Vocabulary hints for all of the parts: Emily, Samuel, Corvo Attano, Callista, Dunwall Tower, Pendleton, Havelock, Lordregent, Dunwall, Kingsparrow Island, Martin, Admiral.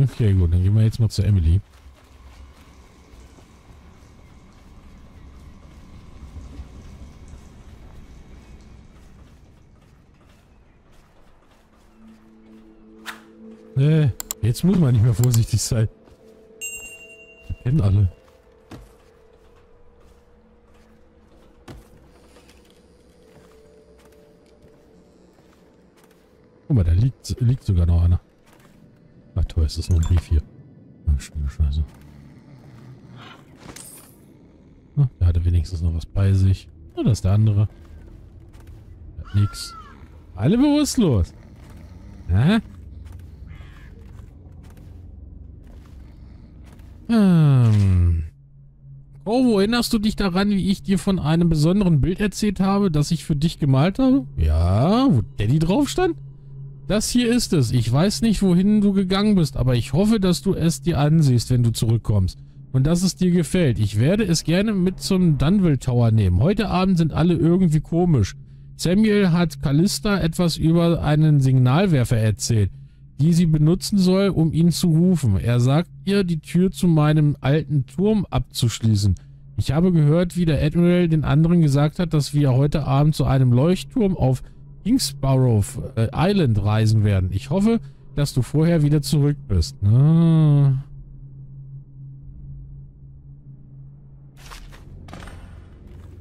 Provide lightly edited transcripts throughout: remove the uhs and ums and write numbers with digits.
Okay, gut, dann gehen wir jetzt mal zu Emily. Jetzt muss man nicht mehr vorsichtig sein. Die kennen alle. Guck mal, da liegt sogar noch einer. Ach toll, ist das nur ein Brief hier. Ach, Scheiße. Na, der hatte wenigstens noch was bei sich. Na, da ist der andere. Der hat nix. Alle bewusstlos. Hä? Corvo, erinnerst du dich daran, wie ich dir von einem besonderen Bild erzählt habe, das ich für dich gemalt habe? Ja, wo Daddy drauf stand? Das hier ist es. Ich weiß nicht, wohin du gegangen bist, aber ich hoffe, dass du es dir ansiehst, wenn du zurückkommst. Und dass es dir gefällt. Ich werde es gerne mit zum Dunwall Tower nehmen. Heute Abend sind alle irgendwie komisch. Samuel hat Callista etwas über einen Signalwerfer erzählt, die sie benutzen soll, um ihn zu rufen. Er sagt ihr, die Tür zu meinem alten Turm abzuschließen. Ich habe gehört, wie der Admiral den anderen gesagt hat, dass wir heute Abend zu einem Leuchtturm auf Kingsparrow Island reisen werden. Ich hoffe, dass du vorher wieder zurück bist. Ah.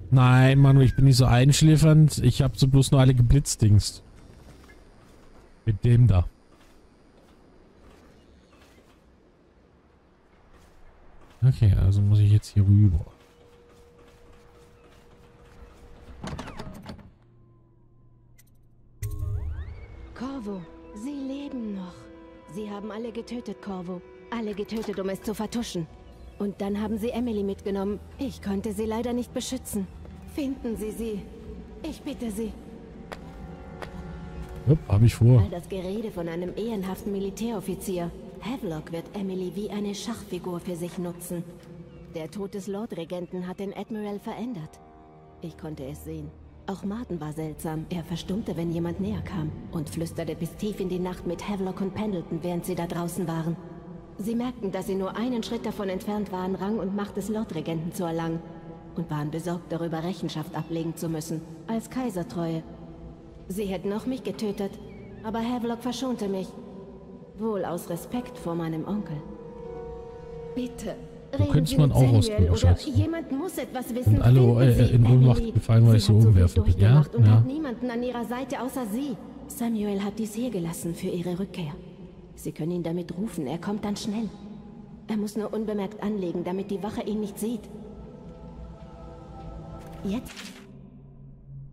Nein, Manu, ich bin nicht so einschläfernd. Ich habe so bloß nur alle geblitzdingst. Mit dem da. Okay, also muss ich jetzt hier rüber. Corvo, sie leben noch. Sie haben alle getötet, Corvo. Alle getötet, um es zu vertuschen. Und dann haben sie Emily mitgenommen. Ich konnte sie leider nicht beschützen. Finden Sie sie. Ich bitte Sie. Jupp, hab ich vor. All das Gerede von einem ehrenhaften Militäroffizier. Havelock wird Emily wie eine Schachfigur für sich nutzen. Der Tod des Lordregenten hat den Admiral verändert. Ich konnte es sehen. Auch Martin war seltsam. Er verstummte, wenn jemand näher kam und flüsterte bis tief in die Nacht mit Havelock und Pendleton, während sie da draußen waren. Sie merkten, dass sie nur einen Schritt davon entfernt waren, Rang und Macht des Lordregenten zu erlangen und waren besorgt, darüber Rechenschaft ablegen zu müssen, als Kaisertreue. Sie hätten auch mich getötet, aber Havelock verschonte mich. Wohl aus Respekt vor meinem Onkel. Bitte, reden Sie mit Samuel oder jemand muss etwas wissen. Und alle in Ohnmacht gefallen, weil ich so umwerfen bin. Ja, und hat niemanden an ihrer Seite außer Sie. Samuel hat dies hier gelassen für Ihre Rückkehr. Sie können ihn damit rufen, er kommt dann schnell. Er muss nur unbemerkt anlegen, damit die Wache ihn nicht sieht. Jetzt.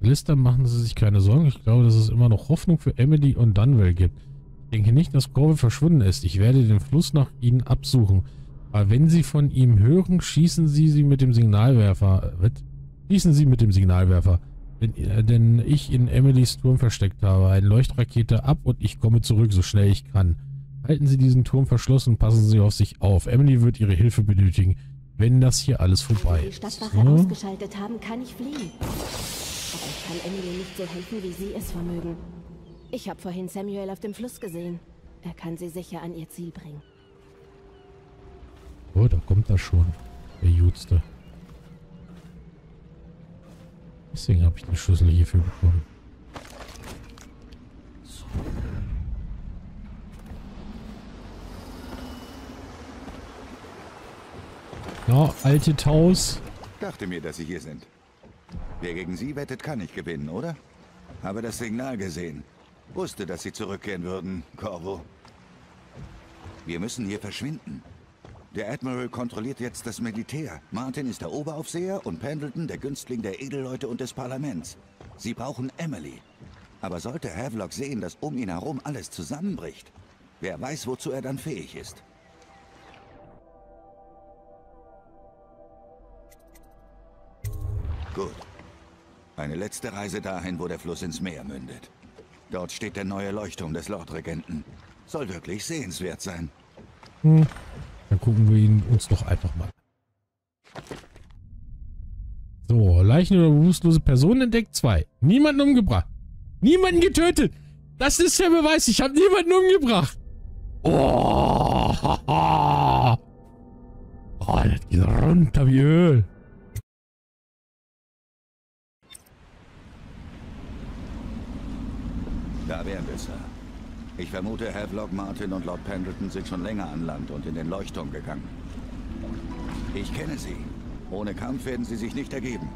Lister, machen Sie sich keine Sorgen. Ich glaube, dass es immer noch Hoffnung für Emily und Dunwall gibt. Ich denke nicht, dass Corvo verschwunden ist. Ich werde den Fluss nach ihnen absuchen. Aber wenn sie von ihm hören, schießen sie mit dem Signalwerfer. Schießen sie mit dem Signalwerfer. Denn ich in Emilys Turm versteckt habe. Eine Leuchtrakete ab und ich komme zurück, so schnell ich kann. Halten Sie diesen Turm verschlossen und passen Sie auf sich auf. Emily wird Ihre Hilfe benötigen, wenn das hier alles vorbei ist. Wenn Sie die Stadtwache ausgeschaltet haben, kann ich fliehen. Aber ich kann Emily nicht so helfen, wie Sie es vermögen. Ich habe vorhin Samuel auf dem Fluss gesehen. Er kann sie sicher an ihr Ziel bringen. Oh, da kommt er schon. Der Jutste. Deswegen habe ich den Schlüssel hierfür bekommen. Ja, alte Taus. Dachte mir, dass Sie hier sind. Wer gegen Sie wettet, kann nicht gewinnen, oder? Habe das Signal gesehen. Wusste, dass Sie zurückkehren würden, Corvo. Wir müssen hier verschwinden. Der Admiral kontrolliert jetzt das Militär. Martin ist der Oberaufseher und Pendleton der Günstling der Edelleute und des Parlaments. Sie brauchen Emily. Aber sollte Havelock sehen, dass um ihn herum alles zusammenbricht, wer weiß, wozu er dann fähig ist. Gut. Eine letzte Reise dahin, wo der Fluss ins Meer mündet. Dort steht der neue Leuchtturm des Lordregenten. Soll wirklich sehenswert sein. Hm. Dann gucken wir uns doch einfach mal. So, Leichen oder bewusstlose Personen entdeckt. 2. Niemanden umgebracht. Niemanden getötet. Das ist der Beweis. Ich habe niemanden umgebracht. Oh. Oh, das geht runter wie Öl. Da wären wir, Sir. Ich vermute, Havelock, Martin und Lord Pendleton sind schon länger an Land und in den Leuchtturm gegangen. Ich kenne sie. Ohne Kampf werden sie sich nicht ergeben.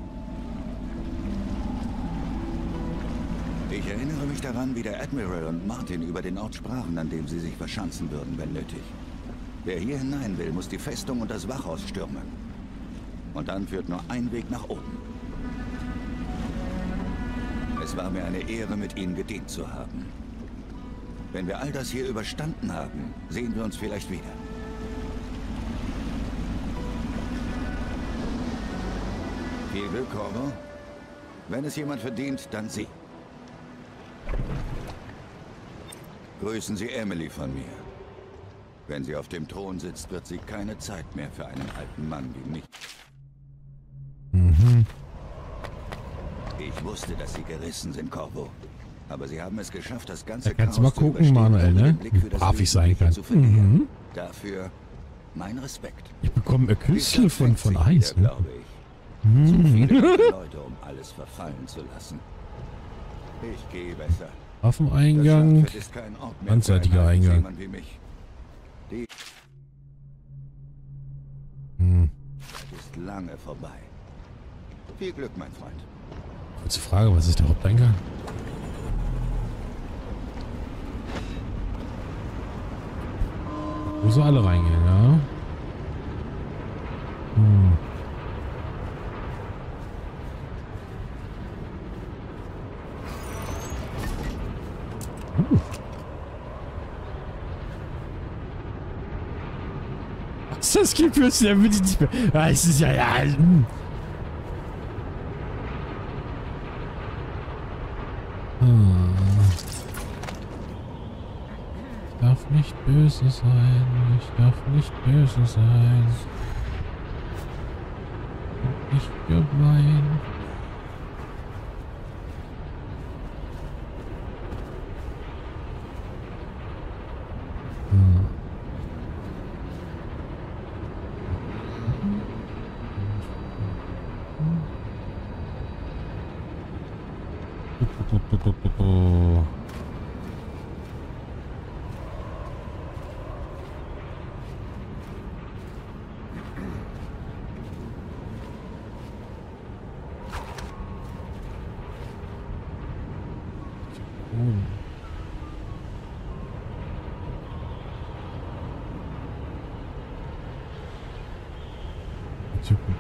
Ich erinnere mich daran, wie der Admiral und Martin über den Ort sprachen, an dem sie sich verschanzen würden, wenn nötig. Wer hier hinein will, muss die Festung und das Wachhaus stürmen. Und dann führt nur ein Weg nach oben. Es war mir eine Ehre, mit Ihnen gedient zu haben. Wenn wir all das hier überstanden haben, sehen wir uns vielleicht wieder. Viel Glück, Corvo. Wenn es jemand verdient, dann Sie. Grüßen Sie Emily von mir. Wenn sie auf dem Thron sitzt, wird sie keine Zeit mehr für einen alten Mann wie mich. Mhm. Ich wusste, dass Sie gerissen sind, Corvo. Aber Sie haben es geschafft, das ganze Chaos zu überstehen. Kannst du mal gucken, Manuel, ne? Wie brav ich sein kann. Mhm. Dafür mein Respekt. Ich bekomme ein Küsschen von Eis, ne? Mhm. Zu viele Leute, um alles verfallen zu lassen. Ich gehe besser. Waffeneingang. Anzeitiger Eingang. Hm. Das ist lange vorbei. Viel Glück, mein Freund. Kurze Frage, was ist der Haupteingang? Wo so alle reingehen, ja? Hm. Das gibt es ja nicht mehr. Ah, es ist ja, ja. Ich darf nicht böse sein. Ich darf nicht böse sein. Und nicht gemein.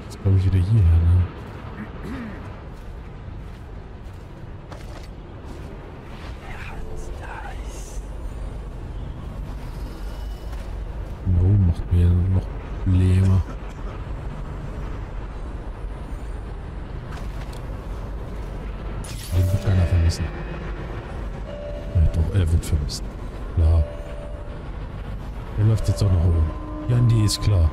Jetzt glaube ich wieder hierher, ne? Ist klar.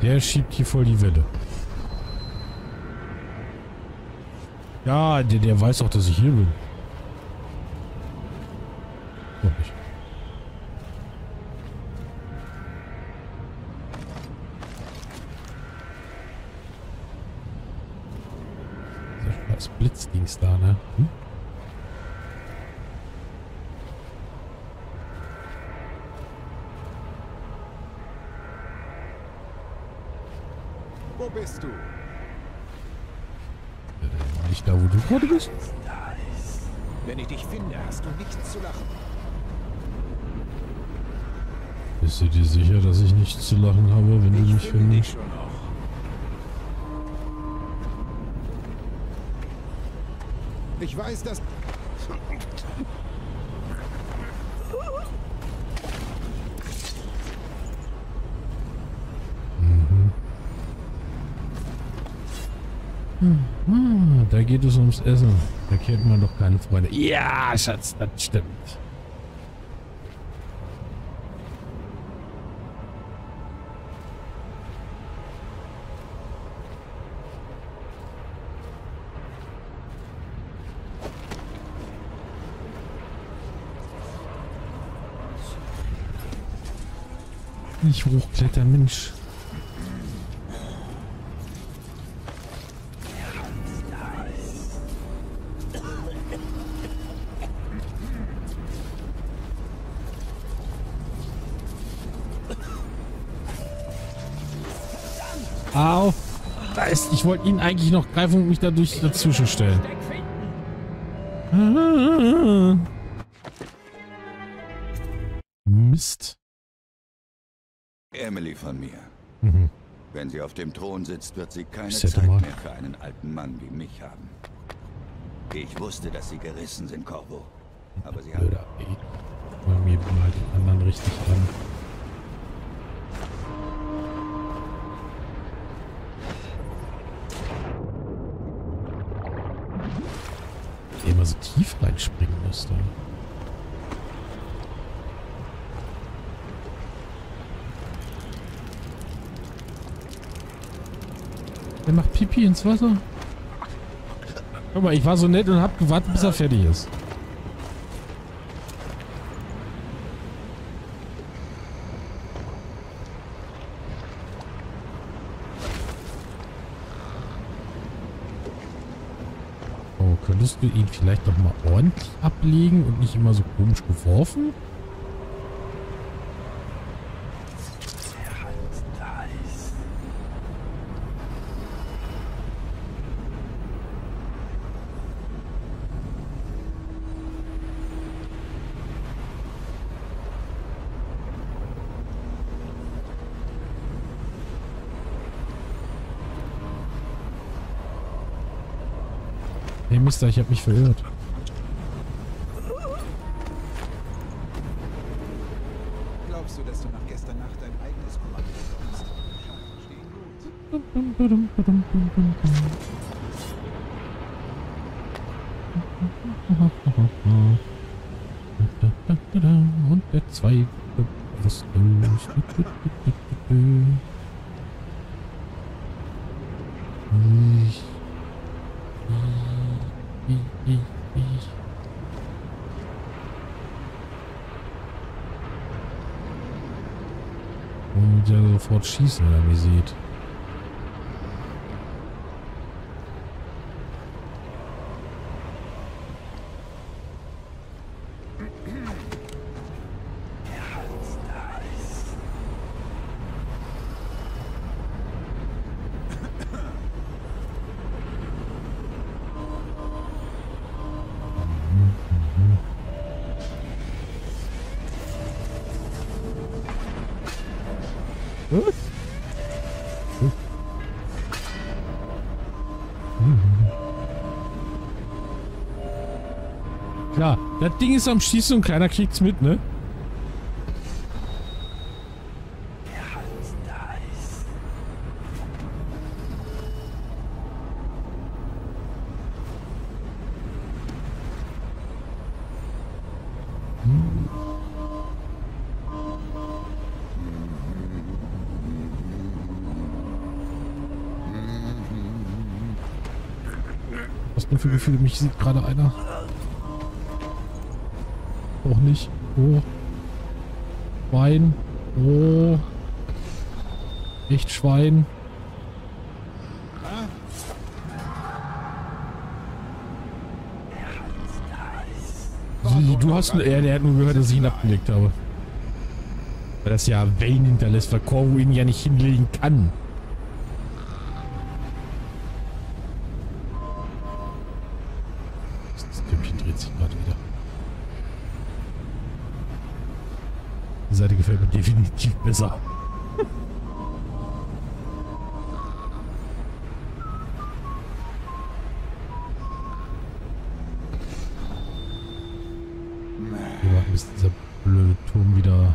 Der schiebt hier voll die Welle. Ja, der weiß auch, dass ich hier bin. Das Blitzdings da, ne? Hm? Bist du? Nicht da, wo du gerade bist? Wenn ich dich finde, hast du nichts zu lachen. Bist du dir sicher, dass ich nichts zu lachen habe, wenn du mich findest? Ich weiß, dass... Da geht es ums Essen. Da kennt man doch keine Freunde. Ja, Schatz, das stimmt. nicht hochklettern, Mensch. Au. Da ist, ich wollte ihn eigentlich noch greifen und mich dadurch dazwischen stellen. Mist. Emily von mir. Mhm. Wenn sie auf dem Thron sitzt, wird sie keine Zeit mehr für einen alten Mann wie mich haben. Ich wusste, dass sie gerissen sind, Corvo. Aber sie haben... Bei mir halt den anderen richtig an. Der immer so tief reinspringen muss da. Der macht Pipi ins Wasser. Guck mal, ich war so nett und hab gewartet, bis er fertig ist. Oh, könntest du ihn vielleicht noch mal ordentlich ablegen und nicht immer so komisch geworfen? Mister, ich habe mich verirrt. Glaubst du, dass du nach gestern Nacht dein eigenes Kommando hast? Steht gut. Und der zweite und ja sofort schießen, wenn er mich sieht. Klar, das Ding ist am Schießen und keiner kriegt's mit, ne? Was denn für Gefühle? Mich sieht gerade einer. Auch nicht. Oh. Schwein. Oh. Echt Schwein. Du hast nur... der hat nur gehört, dass ich ihn abgelegt habe. Weil das ja Wellen hinterlässt, weil Corvo ihn ja nicht hinlegen kann. Das Käppchen dreht sich gerade wieder. Die Seite gefällt mir definitiv besser. Hier war ein bisschen dieser blöde Turm wieder.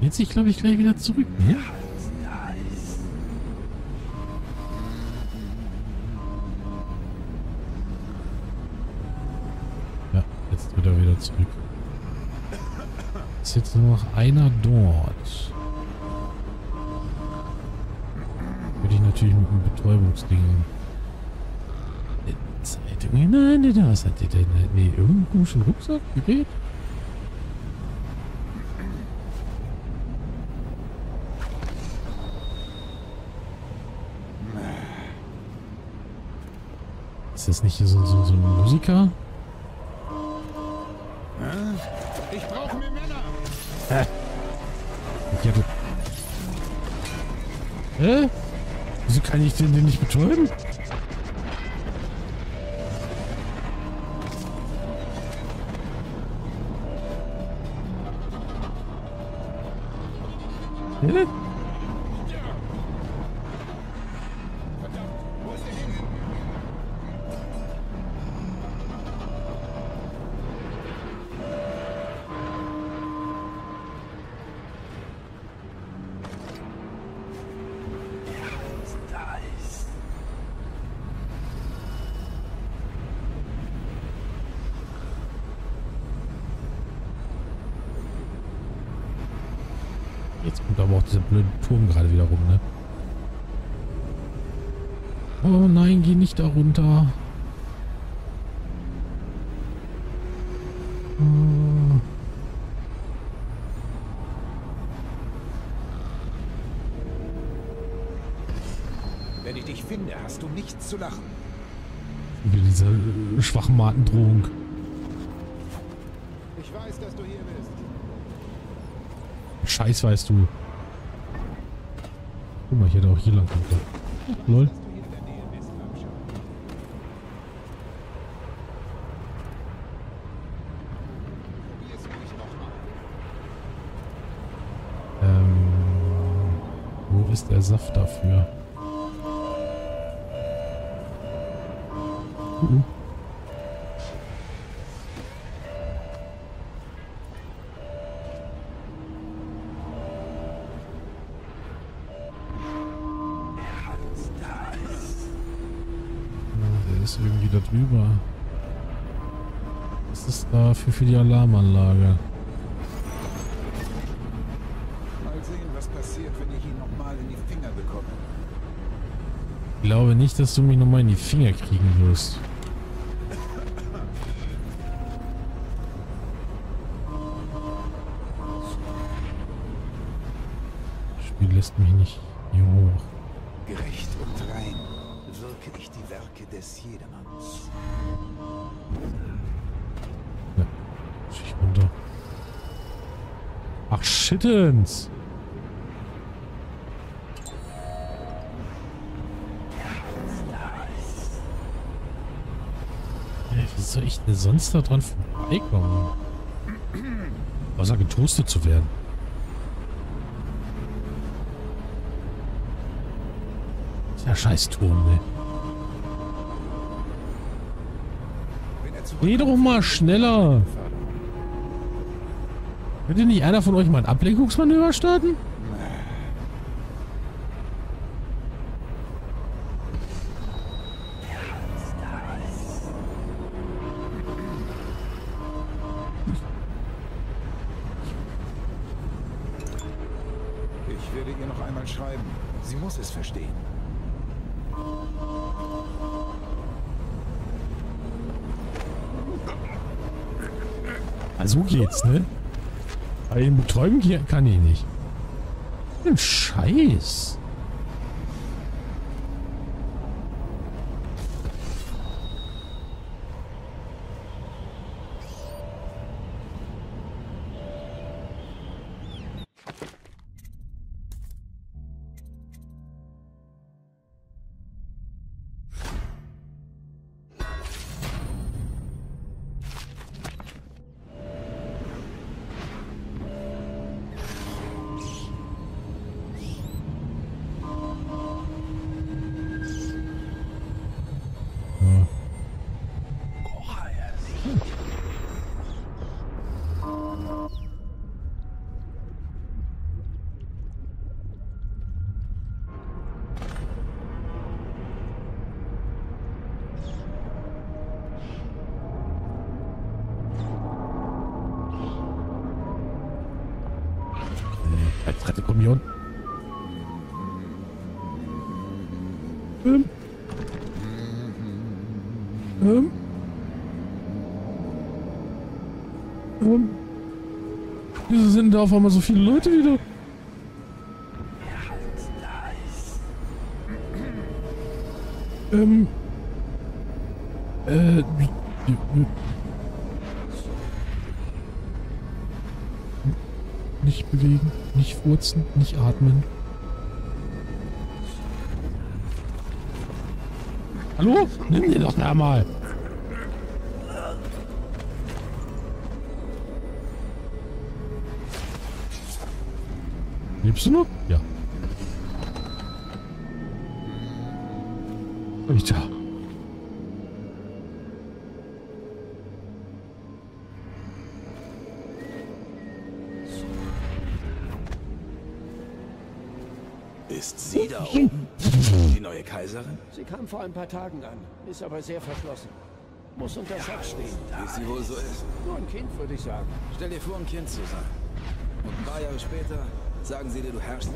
Jetzt, ich glaube, ich gleich wieder zurück. Ja. Wieder zurück. Ist jetzt nur noch einer dort. Würde ich natürlich mit dem Betäubungsding. Zeitungen? Nein, Alter, was hat der denn? Nee, irgendeinen komischen Rucksack? Gerät? Ist das nicht so ein Musiker? Ich brauche mehr Männer! Okay, du. Hä? Wieso kann ich den nicht betäuben? Hä? Jetzt kommt aber auch dieser blöde Turm gerade wieder rum, ne? Oh nein, geh nicht da runter. Wenn ich dich finde, hast du nichts zu lachen. Über diese Schwachmaten-Drohung. Ich weiß, dass du hier bist. Scheiß weißt du. Guck mal, ich hätte auch hier lang kommen. Lol. Wo ist der Saft dafür? Irgendwie da drüber. Was ist da für die Alarmanlage? Mal sehen, was passiert, wenn ich ihn nochmal in die Finger bekomme. Ich glaube nicht, dass du mich nochmal in die Finger kriegen wirst. Das Spiel lässt mich nicht hier hoch. Gerecht und rein. Wirke ich die Werke des Jedermanns. Ja, muss ich runter. Ach, shittens! Ey, wie soll ich denn sonst da dran vorbeikommen? Außer getoastet zu werden. Der Scheißturm, ne? Geh doch mal schneller! Könnte nicht einer von euch mal ein Ablenkungsmanöver starten? Ich werde ihr noch einmal schreiben. Sie muss es verstehen. So geht's, ne? Aber den betäuben kann ich nicht. Ein Scheiß. Dritte Kommunion. Wieso sind da auf einmal so viele Leute wieder? Nicht bewegen, nicht furzen, nicht atmen. Hallo? Nimm dir doch da mal. Lebst du noch? Ja. Alter. Ist sie da oben? Die neue Kaiserin? Sie kam vor ein paar Tagen an, ist aber sehr verschlossen. Muss unter Schock stehen. Wie sie wohl so ist. Nur ein Kind, würde ich sagen. Stell dir vor, ein Kind zu sein. Und ein paar Jahre später sagen sie dir, du herrschst.